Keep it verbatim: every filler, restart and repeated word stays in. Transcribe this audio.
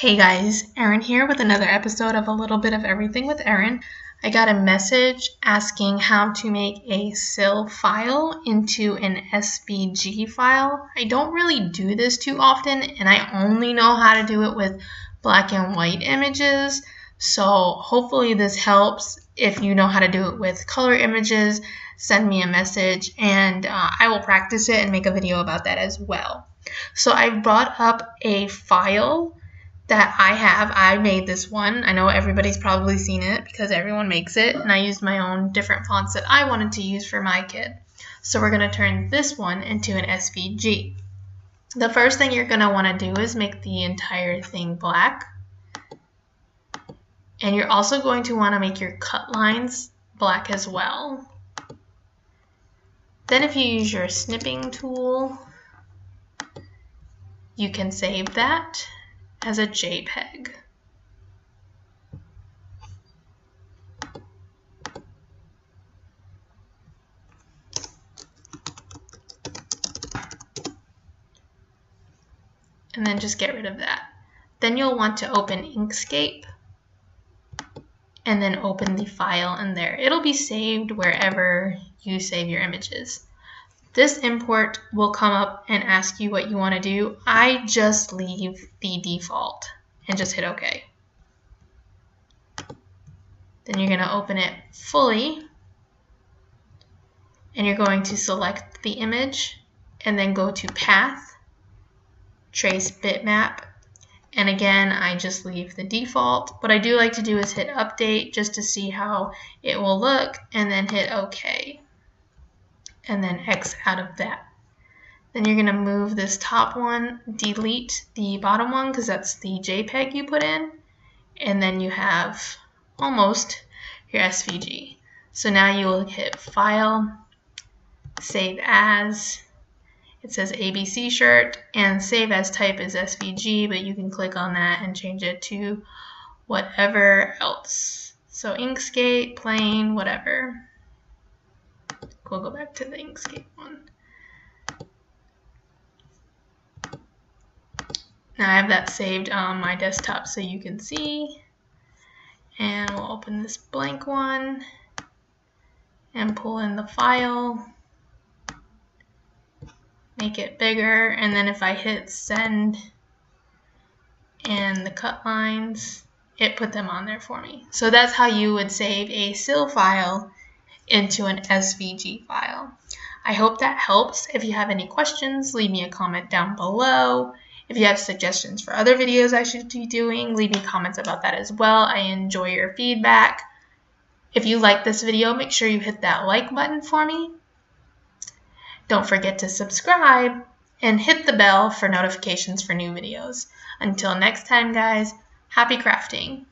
Hey guys, Erin here with another episode of A Little Bit of Everything with Erin. I got a message asking how to make a S I L file into an S V G file. I don't really do this too often, and I only know how to do it with black and white images. So hopefully this helps. If you know how to do it with color images, send me a message and uh, I will practice it and make a video about that as well. So I brought up a file that I have. I made this one. I know everybody's probably seen it because everyone makes it, and I used my own different fonts that I wanted to use for my kid. So we're going to turn this one into an S V G. The first thing you're going to want to do is make the entire thing black. And you're also going to want to make your cut lines black as well. Then if you use your snipping tool, you can save that as a JPEG. And then just get rid of that. Then you'll want to open Inkscape and then open the file in there. It'll be saved wherever you save your images. This import will come up and ask you what you want to do. I just leave the default and just hit OK. Then you're going to open it fully, and you're going to select the image and then go to Path, Trace Bitmap, and again I just leave the default. What I do like to do is hit Update just to see how it will look, and then hit OK. And then X out of that. Then you're going to move this top one, delete the bottom one because that's the JPEG you put in, and then you have almost your S V G. So now you will hit File, Save As, it says A B C shirt, and Save As Type is S V G, but you can click on that and change it to whatever else. So Inkscape, plain, whatever. We'll go back to the Inkscape one. Now I have that saved on my desktop so you can see. And we'll open this blank one and pull in the file. Make it bigger, and then if I hit send and the cut lines, it put them on there for me. So that's how you would save a S I L file into an S V G file. I hope that helps. If you have any questions, leave me a comment down below. If you have suggestions for other videos I should be doing, leave me comments about that as well. I enjoy your feedback. If you like this video, make sure you hit that like button for me. Don't forget to subscribe and hit the bell for notifications for new videos. Until next time, guys, happy crafting.